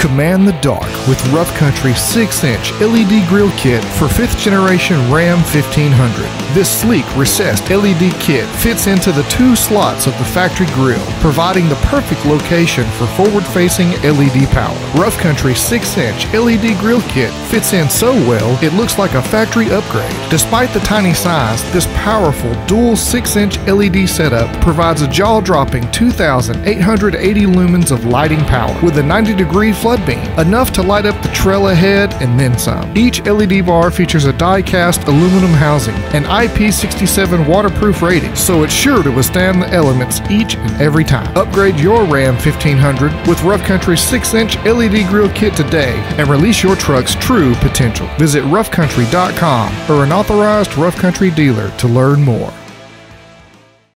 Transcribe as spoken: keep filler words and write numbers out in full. Command the dark with Rough Country six inch L E D grill kit for fifth generation Ram fifteen hundred. This sleek recessed L E D kit fits into the two slots of the factory grill, providing the perfect location for forward-facing L E D power. Rough Country six inch L E D grill kit fits in so well it looks like a factory upgrade. Despite the tiny size, this powerful dual six inch L E D setup provides a jaw-dropping two thousand eight hundred eighty lumens of lighting power with a ninety degree flash flood beam, enough to light up the trail ahead and then some. Each L E D bar features a die-cast aluminum housing, an I P six seven waterproof rating, so it's sure to withstand the elements each and every time. Upgrade your Ram fifteen hundred with Rough Country six inch L E D grill kit today and release your truck's true potential. Visit rough country dot com or an authorized Rough Country dealer to learn more.